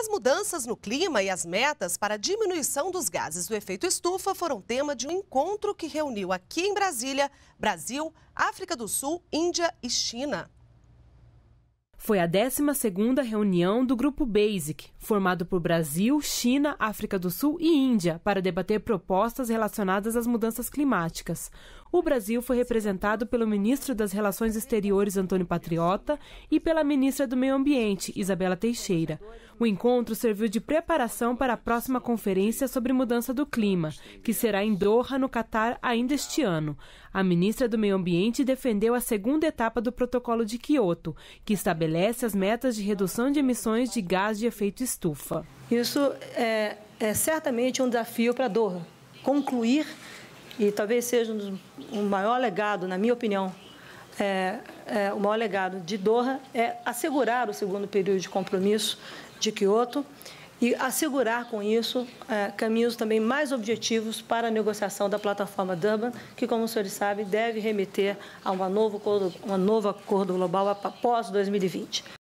As mudanças no clima e as metas para a diminuição dos gases do efeito estufa foram tema de um encontro que reuniu aqui em Brasília, Brasil, África do Sul, Índia e China. Foi a 12ª reunião do Grupo BASIC, formado por Brasil, China, África do Sul e Índia, para debater propostas relacionadas às mudanças climáticas. O Brasil foi representado pelo ministro das Relações Exteriores, Antônio Patriota, e pela ministra do Meio Ambiente, Isabela Teixeira. O encontro serviu de preparação para a próxima conferência sobre mudança do clima, que será em Doha, no Catar, ainda este ano. A ministra do Meio Ambiente defendeu a 2ª etapa do Protocolo de Kyoto, que estabelece as metas de redução de emissões de gás de efeito estufa. Isso é certamente um desafio para Doha, concluir, e talvez seja o maior legado, na minha opinião, o maior legado de Doha é assegurar o 2º período de compromisso de Kyoto e assegurar com isso caminhos também mais objetivos para a negociação da plataforma Durban, que, como os senhores sabem, deve remeter a um novo acordo global após 2020.